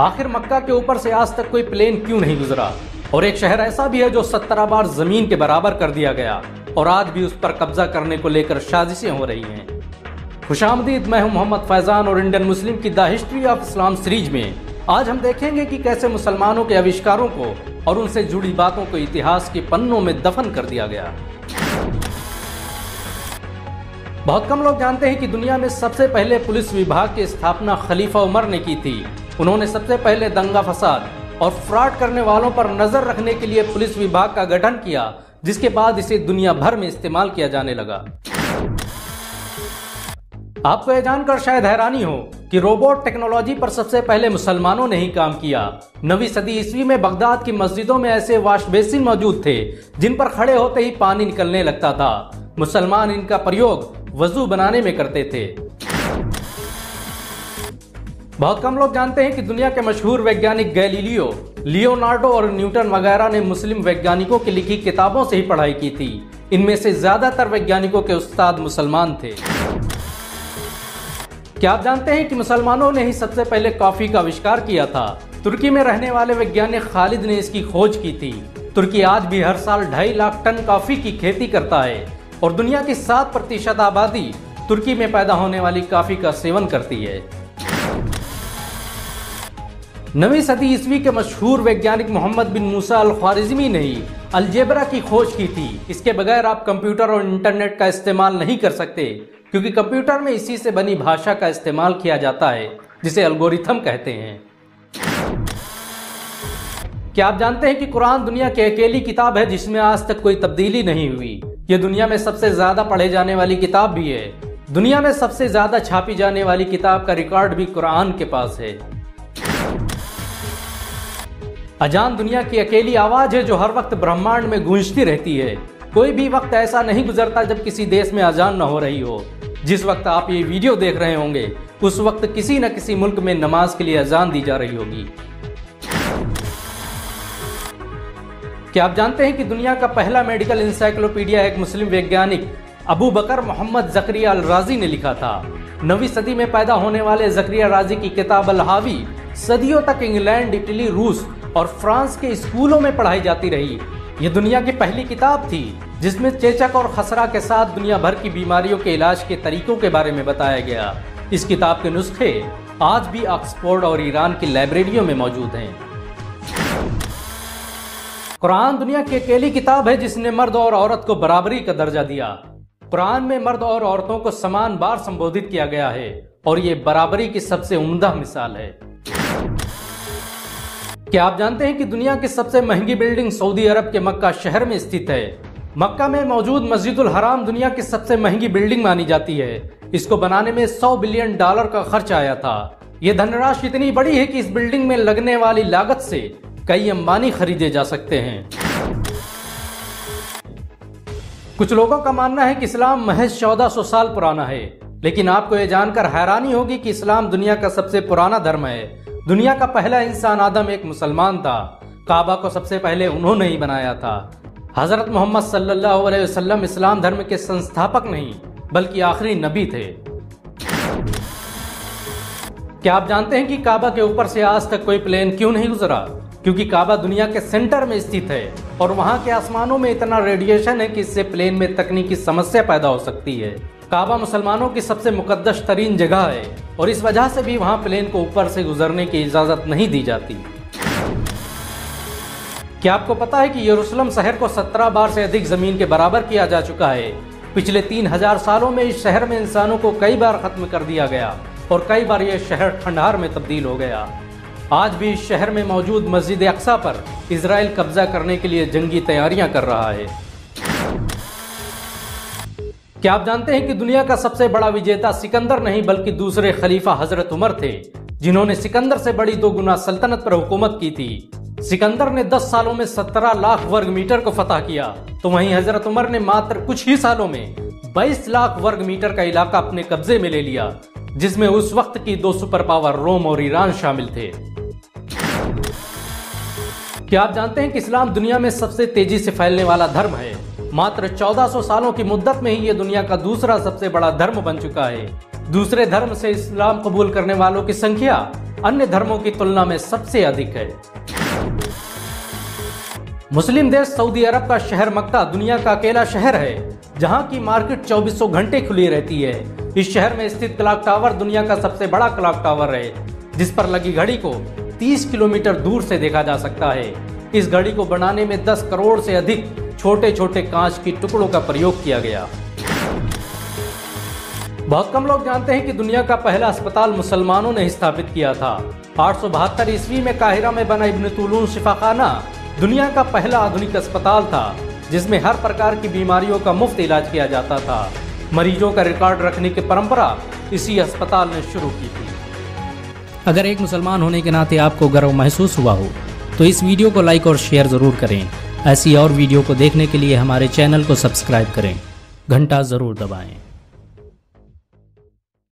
आखिर मक्का के ऊपर से आज तक कोई प्लेन क्यों नहीं गुजरा, और एक शहर ऐसा भी है जो 17 बार जमीन के बराबर कर दिया गया और आज भी उस पर कब्जा करने को लेकर साजिशें हो रही हैं। खुशामदीद, मैं हूं मोहम्मद फैजान और इंडियन मुस्लिम की the history of Islam series में आज हम देखेंगे कि कैसे मुसलमानों के आविष्कारों को और उनसे जुड़ी बातों को इतिहास के पन्नों में दफन कर दिया गया। बहुत कम लोग जानते हैं कि दुनिया में सबसे पहले पुलिस विभाग की स्थापना खलीफा उमर ने की थी। उन्होंने सबसे पहले दंगा फसाद और फ्रॉड करने वालों पर नजर रखने के लिए पुलिस विभाग का गठन किया, जिसके बाद इसे दुनिया भर में इस्तेमाल किया जाने लगा। आपको यह जानकर शायद हैरानी हो कि रोबोट टेक्नोलॉजी पर सबसे पहले मुसलमानों ने ही काम किया। 9वीं सदी ईस्वी में बगदाद की मस्जिदों में ऐसे वॉश बेसिन मौजूद थे जिन पर खड़े होते ही पानी निकलने लगता था। मुसलमान इनका प्रयोग वजू बनाने में करते थे। बहुत कम लोग जानते हैं कि दुनिया के मशहूर वैज्ञानिक गैलीलियो, लियोनार्डो और न्यूटन वगैरह ने मुस्लिम वैज्ञानिकों की लिखी किताबों से ही पढ़ाई की थी। इनमें से ज्यादातर वैज्ञानिकों के उस्ताद मुसलमान थे। क्या आप जानते हैं कि मुसलमानों ने ही सबसे पहले कॉफी का आविष्कार किया था? तुर्की में रहने वाले वैज्ञानिक खालिद ने इसकी खोज की थी। तुर्की आज भी हर साल 2.5 लाख टन कॉफी की खेती करता है और दुनिया की 7% आबादी तुर्की में पैदा होने वाली कॉफी का सेवन करती है। 9वीं सदी ईस्वी के मशहूर वैज्ञानिक मोहम्मद बिन मूसा अल-खवारिज्मी ने ही अलजेब्रा की खोज की थी। इसके बगैर आप कंप्यूटर और इंटरनेट का इस्तेमाल नहीं कर सकते, क्योंकि कंप्यूटर में इसी से बनी भाषा का इस्तेमाल किया जाता है जिसे एल्गोरिथम कहते हैं। क्या आप जानते हैं कि कुरान दुनिया की अकेली किताब है जिसमें आज तक कोई तब्दीली नहीं हुई? ये दुनिया में सबसे ज्यादा पढ़े जाने वाली किताब भी है। दुनिया में सबसे ज्यादा छापी जाने वाली किताब का रिकॉर्ड भी कुरान के पास है। अजान दुनिया की अकेली आवाज है जो हर वक्त ब्रह्मांड में गूंजती रहती है। कोई भी वक्त ऐसा नहीं गुजरता जब किसी देश में अजान न हो रही हो। जिस वक्त आप ये वीडियो देख रहे होंगे उस वक्त किसी न किसी मुल्क में नमाज के लिए अजान दी जा रही होगी। क्या आप जानते हैं कि दुनिया का पहला मेडिकल इंसाइक्लोपीडिया एक मुस्लिम वैज्ञानिक अबू बकर मोहम्मद ज़करिया अलराज़ी ने लिखा था। 9वीं सदी में पैदा होने वाले ज़करिया अलराज़ी की किताब अलहावी सदियों तक इंग्लैंड, इटली, रूस और फ्रांस के स्कूलों में पढ़ाई जाती रही। ये दुनिया की पहली किताब थी जिसमें चेचक और खसरा के साथ दुनिया भर की बीमारियों के इलाज के तरीकों के बारे में बताया गया। इस किताब के नुस्खे आज भी ऑक्सफोर्ड और ईरान की लाइब्रेरियों में मौजूद हैं। कुरान दुनिया की अकेली किताब है जिसने मर्द और औरत को बराबरी का दर्जा दिया। कुरान में मर्द और औरतों को समान बार संबोधित किया गया है और ये बराबरी की सबसे उम्दा मिसाल है। क्या आप जानते हैं कि दुनिया की सबसे महंगी बिल्डिंग सऊदी अरब के मक्का शहर में स्थित है? मक्का में मौजूद मस्जिदुल हराम दुनिया की सबसे महंगी बिल्डिंग मानी जाती है। इसको बनाने में 100 बिलियन डॉलर का खर्च आया था। ये धनराशि इतनी बड़ी है कि इस बिल्डिंग में लगने वाली लागत से कई अंबानी खरीदे जा सकते हैं। कुछ लोगों का मानना है कि इस्लाम महज 1400 साल पुराना है, लेकिन आपको यह जानकर हैरानी होगी कि इस्लाम दुनिया का सबसे पुराना धर्म है। दुनिया का पहला इंसान आदम एक मुसलमान था। काबा को सबसे पहले उन्होंने ही बनाया था। हजरत मुहम्मद सल्लल्लाहु अलैहि वसल्लम इस्लाम धर्म के संस्थापक नहीं बल्कि आखिरी नबी थे। क्या आप जानते हैं कि काबा के ऊपर से आज तक कोई प्लेन क्यों नहीं गुजरा? क्योंकि काबा दुनिया के सेंटर में स्थित है और वहां के आसमानों में इतना रेडिएशन है कि इससे प्लेन में तकनीकी समस्या पैदा हो सकती है। काबा मुसलमानों की सबसे मुकद्दस तरीन जगह है और इस वजह से भी वहां प्लेन को ऊपर से गुजरने की इजाजत नहीं दी जाती। क्या आपको पता है कि यरूशलेम शहर को 17 बार से अधिक जमीन के बराबर किया जा चुका है? पिछले 3000 सालों में इस शहर में इंसानों को कई बार खत्म कर दिया गया और कई बार यह शहर खंडहर में तब्दील हो गया। आज भी इस शहर में मौजूद मस्जिद अक्सा पर इसराइल कब्जा करने के लिए जंगी तैयारियां कर रहा है। क्या आप जानते हैं कि दुनिया का सबसे बड़ा विजेता सिकंदर नहीं बल्कि दूसरे खलीफा हजरत उमर थे, जिन्होंने सिकंदर से बड़ी 2 गुना सल्तनत पर हुकूमत की थी। सिकंदर ने 10 सालों में 17 लाख वर्ग मीटर को फतह किया, तो वहीं हजरत उमर ने मात्र कुछ ही सालों में 22 लाख वर्ग मीटर का इलाका अपने कब्जे में ले लिया, जिसमें उस वक्त की 2 सुपर पावर रोम और ईरान शामिल थे। क्या आप जानते हैं कि इस्लाम दुनिया में सबसे तेजी से फैलने वाला धर्म है? मात्र 1400 सालों की मुद्दत में ही ये दुनिया का दूसरा सबसे बड़ा धर्म बन चुका है। दूसरे धर्म से इस्लाम कबूल करने वालों की संख्या अन्य धर्मों की तुलना में सबसे अधिक है। मुस्लिम देश सऊदी अरब का शहर मक्का दुनिया का अकेला शहर है जहां की मार्केट 2400 घंटे खुली रहती है। इस शहर में स्थित क्लॉक टावर दुनिया का सबसे बड़ा क्लॉक टावर है, जिस पर लगी घड़ी को 30 किलोमीटर दूर से देखा जा सकता है। इस घड़ी को बनाने में 10 करोड़ से अधिक छोटे छोटे कांच के टुकड़ों का प्रयोग किया गया। बहुत कम लोग जानते हैं कि दुनिया का पहला अस्पताल मुसलमानों ने स्थापित किया था। 872 ईस्वी में काहिरा में बना इब्न तुलून शिफाखाना दुनिया का पहला आधुनिक अस्पताल था, जिसमें हर प्रकार की बीमारियों का मुफ्त इलाज किया जाता था। मरीजों का रिकॉर्ड रखने की परंपरा इसी अस्पताल ने शुरू की थी। अगर एक मुसलमान होने के नाते आपको गर्व महसूस हुआ हो तो इस वीडियो को लाइक और शेयर ज़रूर करें। ऐसी और वीडियो को देखने के लिए हमारे चैनल को सब्सक्राइब करें, घंटा ज़रूर दबाएँ।